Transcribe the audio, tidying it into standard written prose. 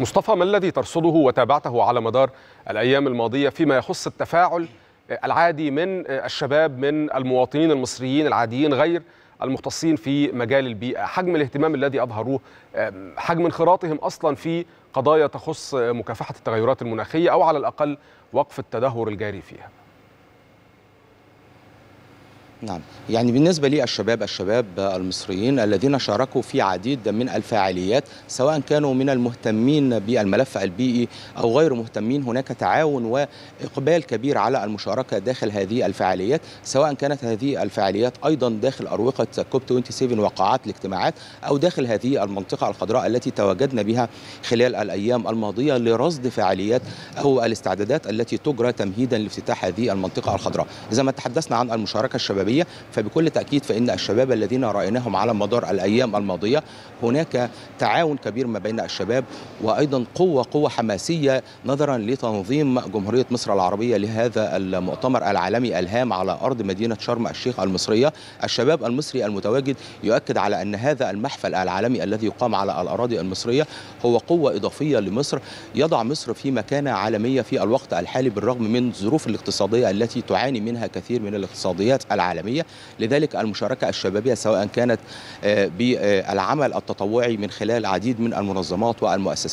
مصطفى، ما الذي ترصده وتابعته على مدار الأيام الماضية فيما يخص التفاعل العادي من الشباب، من المواطنين المصريين العاديين غير المختصين في مجال البيئة؟ حجم الاهتمام الذي أظهروه، حجم انخراطهم أصلا في قضايا تخص مكافحة التغيرات المناخية أو على الأقل وقف التدهور الجاري فيها. نعم، يعني بالنسبة لي الشباب المصريين الذين شاركوا في عديد من الفعاليات، سواء كانوا من المهتمين بالملف البيئي أو غير مهتمين، هناك تعاون وإقبال كبير على المشاركة داخل هذه الفعاليات، سواء كانت هذه الفعاليات أيضا داخل أروقة كوب 27 وقاعات الاجتماعات أو داخل هذه المنطقة الخضراء التي تواجدنا بها خلال الأيام الماضية لرصد فعاليات أو الاستعدادات التي تجرى تمهيدا لافتتاح هذه المنطقة الخضراء. إذا ما تحدثنا عن المشاركة الشبابية، فبكل تأكيد فإن الشباب الذين رأيناهم على مدار الأيام الماضية هناك تعاون كبير ما بين الشباب، وأيضا قوة حماسية نظرا لتنظيم جمهورية مصر العربية لهذا المؤتمر العالمي الهام على أرض مدينة شرم الشيخ المصرية. الشباب المصري المتواجد يؤكد على أن هذا المحفل العالمي الذي يقام على الأراضي المصرية هو قوة إضافية لمصر، يضع مصر في مكانة عالمية في الوقت الحالي بالرغم من الظروف الاقتصادية التي تعاني منها كثير من الاقتصاديات العالمية. لذلك المشاركة الشبابية، سواء كانت بالعمل التطوعي من خلال العديد من المنظمات والمؤسسات